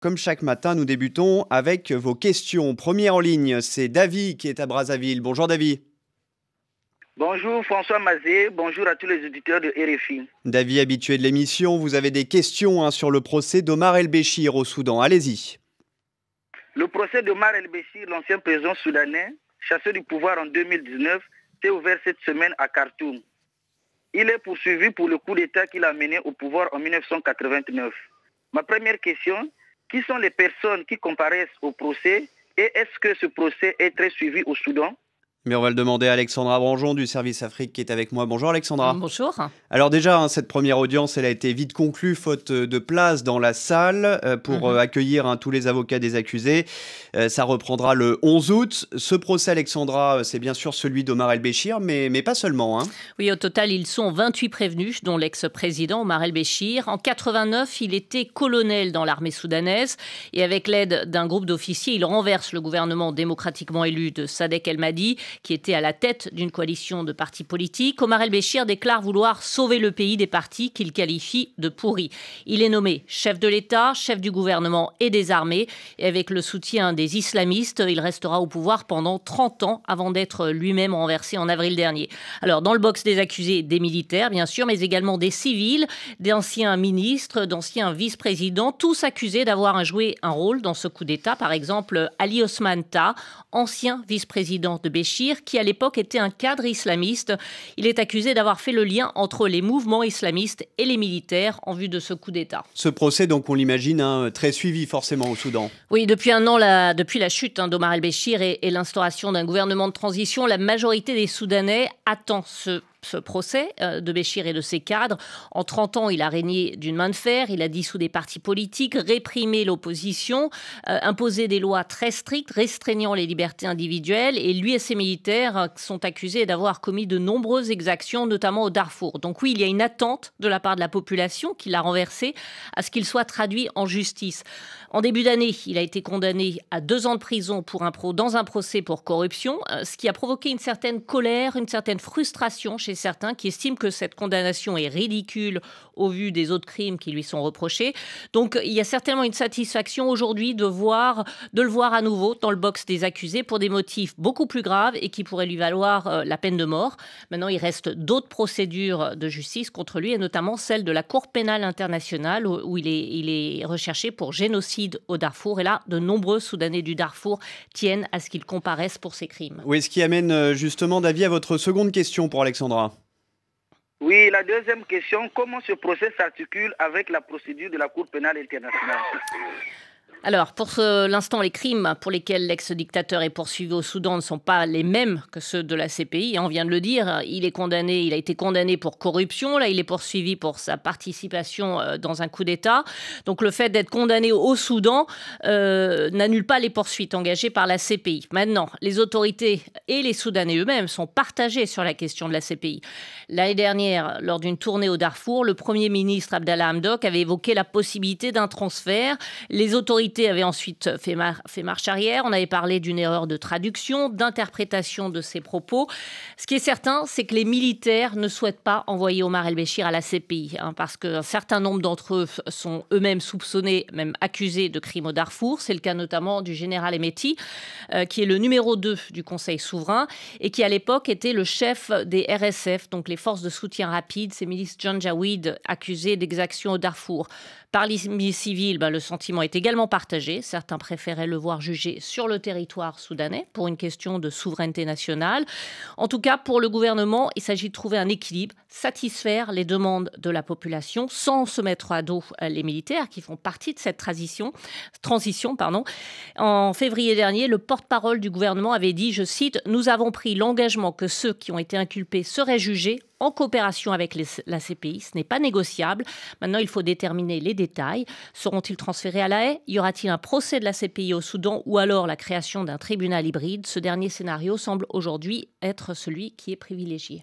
Comme chaque matin, nous débutons avec vos questions. Première en ligne, c'est David qui est à Brazzaville. Bonjour David. Bonjour François Mazet, bonjour à tous les auditeurs de RFI. David, habitué de l'émission, vous avez des questions sur le procès d'Omar El-Béchir au Soudan. Allez-y. Le procès d'Omar El-Béchir, l'ancien président soudanais, chassé du pouvoir en 2019, s'est ouvert cette semaine à Karthoum. Il est poursuivi pour le coup d'État qu'il a mené au pouvoir en 1989. Ma première question, qui sont les personnes qui comparaissent au procès et est-ce que ce procès est très suivi au Soudan ? Mais on va le demander à Alexandra Brangeon du service Afrique qui est avec moi. Bonjour Alexandra. Bonjour. Alors déjà, cette première audience, elle a été vite conclue faute de place dans la salle pour accueillir tous les avocats des accusés. Ça reprendra le 11 août. Ce procès, Alexandra, c'est bien sûr celui d'Omar El-Béchir, mais pas seulement. Oui, au total, ils sont 28 prévenus, dont l'ex-président Omar El-Béchir. En 89, il était colonel dans l'armée soudanaise et avec l'aide d'un groupe d'officiers, il renverse le gouvernement démocratiquement élu de Sadek el-Madi, qui était à la tête d'une coalition de partis politiques. Omar El-Béchir déclare vouloir sauver le pays des partis qu'il qualifie de pourris. Il est nommé chef de l'État, chef du gouvernement et des armées. Et avec le soutien des islamistes, il restera au pouvoir pendant 30 ans avant d'être lui-même renversé en avril dernier. Alors, dans le box des accusés, des militaires, bien sûr, mais également des civils, d'anciens ministres, d'anciens vice-présidents, tous accusés d'avoir joué un rôle dans ce coup d'État. Par exemple, Ali Osman Ta, ancien vice-président de Béchir, qui à l'époque était un cadre islamiste. Il est accusé d'avoir fait le lien entre les mouvements islamistes et les militaires en vue de ce coup d'État. Ce procès, donc, on l'imagine, très suivi forcément au Soudan. Oui, depuis un an, depuis la chute d'Omar El-Béchir et l'instauration d'un gouvernement de transition, la majorité des Soudanais attend ce procès de Béchir et de ses cadres. En 30 ans, il a régné d'une main de fer, il a dissous des partis politiques, réprimé l'opposition, imposé des lois très strictes, restreignant les libertés individuelles. Et lui et ses militaires sont accusés d'avoir commis de nombreuses exactions, notamment au Darfour. Donc oui, il y a une attente de la part de la population qui l'a renversé à ce qu'il soit traduit en justice. En début d'année, il a été condamné à 2 ans de prison dans un procès pour corruption, ce qui a provoqué une certaine colère, une certaine frustration chez certains qui estiment que cette condamnation est ridicule au vu des autres crimes qui lui sont reprochés. Donc il y a certainement une satisfaction aujourd'hui de le voir à nouveau dans le box des accusés pour des motifs beaucoup plus graves et qui pourraient lui valoir la peine de mort. Maintenant, il reste d'autres procédures de justice contre lui et notamment celle de la Cour pénale internationale où il est recherché pour génocide au Darfour. Et là, de nombreux Soudanais du Darfour tiennent à ce qu'ils comparaissent pour ces crimes. Oui, ce qui amène justement, David, à votre seconde question pour Alexandra. Oui, la deuxième question, comment ce procès s'articule avec la procédure de la Cour pénale internationale ? Alors, pour l'instant, les crimes pour lesquels l'ex-dictateur est poursuivi au Soudan ne sont pas les mêmes que ceux de la CPI. Et on vient de le dire, il a été condamné pour corruption. Là, il est poursuivi pour sa participation dans un coup d'État. Donc, le fait d'être condamné au Soudan n'annule pas les poursuites engagées par la CPI. Maintenant, les autorités et les Soudanais eux-mêmes sont partagés sur la question de la CPI. L'année dernière, lors d'une tournée au Darfour, le Premier ministre Abdallah Hamdok avait évoqué la possibilité d'un transfert. Les autorités avait ensuite fait marche arrière. On avait parlé d'une erreur de traduction, d'interprétation de ses propos. Ce qui est certain, c'est que les militaires ne souhaitent pas envoyer Omar El-Béchir à la CPI, parce qu'un certain nombre d'entre eux sont eux-mêmes soupçonnés, même accusés de crimes au Darfour. C'est le cas notamment du général Hemeti, qui est le numéro 2 du Conseil souverain et qui, à l'époque, était le chef des RSF, donc les forces de soutien rapide, ces milices Janjaweed accusées d'exactions au Darfour. Par les milices civiles, le sentiment est également partagé. Certains préféraient le voir jugé sur le territoire soudanais pour une question de souveraineté nationale. En tout cas, pour le gouvernement, il s'agit de trouver un équilibre, satisfaire les demandes de la population sans se mettre à dos les militaires qui font partie de cette transition. En février dernier, le porte-parole du gouvernement avait dit, je cite, « Nous avons pris l'engagement que ceux qui ont été inculpés seraient jugés en coopération avec la CPI. Ce n'est pas négociable. Maintenant, il faut déterminer les détails. Seront-ils transférés à La Haye ? Y aura-t-il un procès de la CPI au Soudan ou alors la création d'un tribunal hybride ? Ce dernier scénario semble aujourd'hui être celui qui est privilégié.